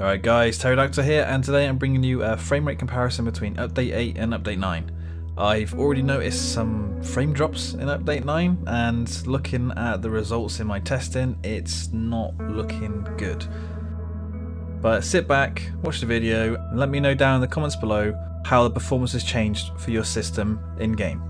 Alright guys, Terrydactyl here, and today I'm bringing you a frame rate comparison between Update 8 and Update 9. I've already noticed some frame drops in Update 9, and looking at the results in my testing, it's not looking good. But sit back, watch the video, and let me know down in the comments below how the performance has changed for your system in-game.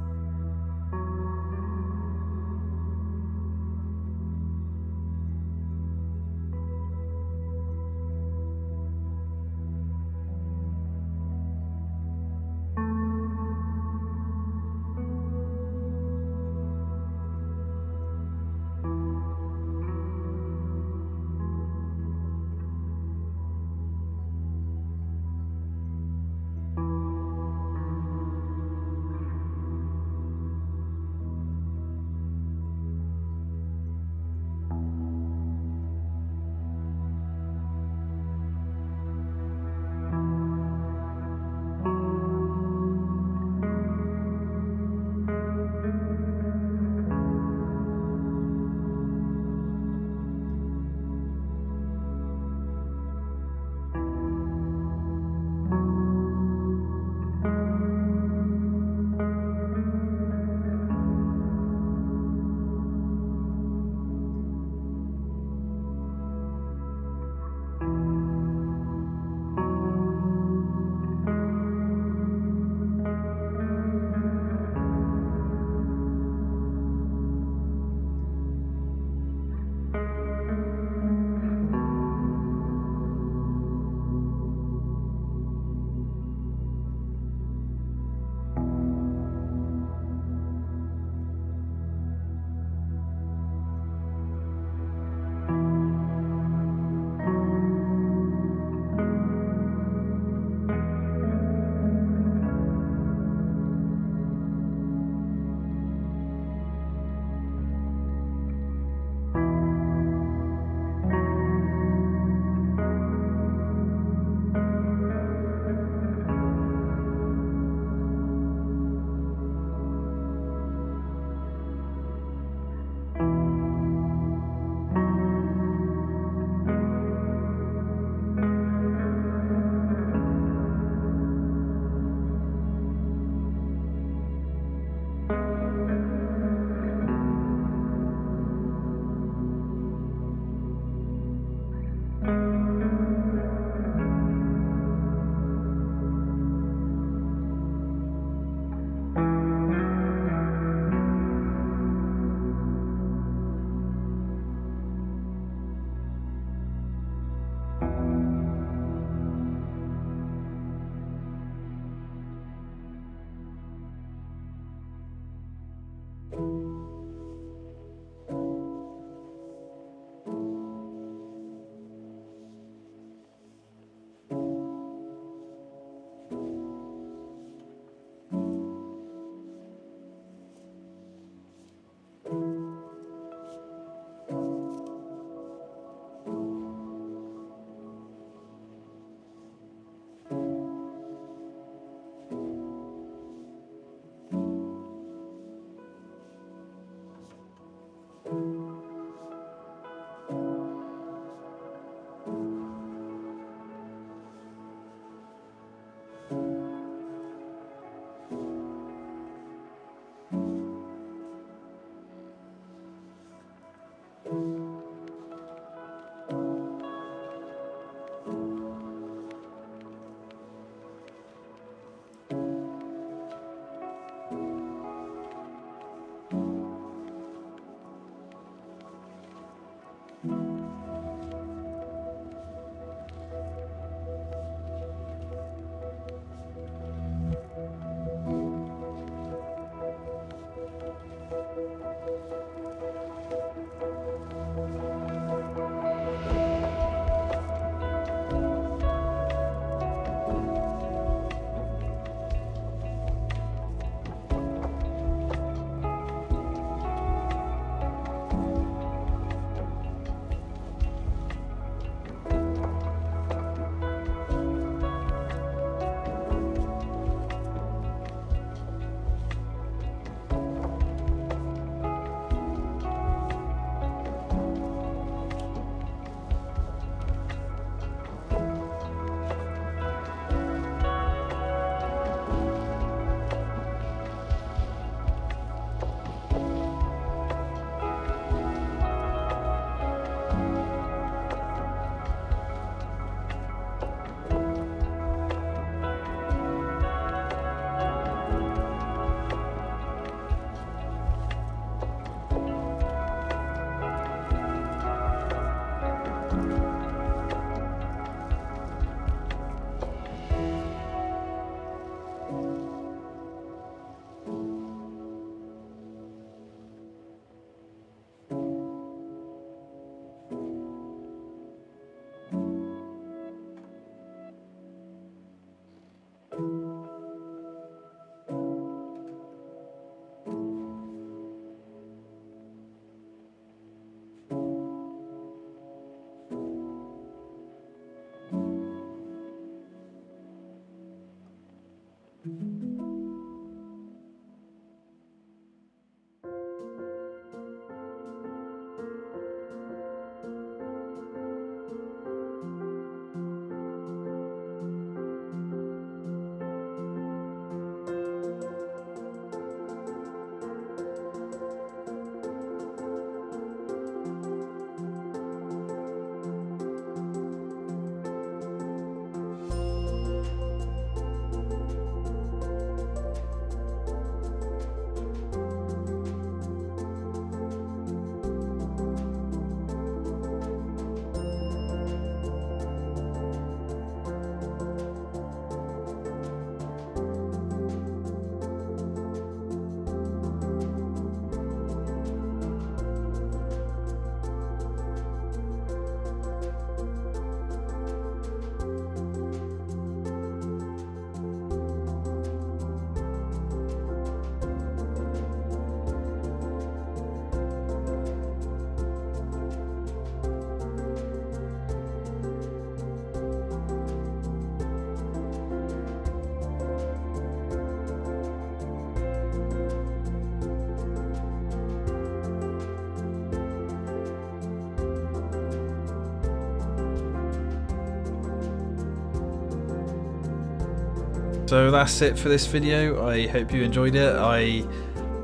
So that's it for this video. I hope you enjoyed it. I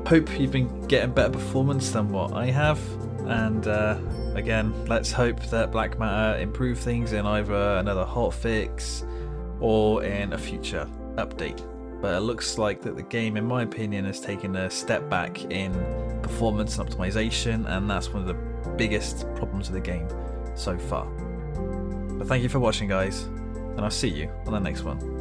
hope you've been getting better performance than what I have, and again, let's hope that Black Matter improve things in either another hotfix or in a future update. But it looks like that the game, in my opinion, has taken a step back in performance and optimization, and that's one of the biggest problems of the game so far. But thank you for watching, guys, and I'll see you on the next one.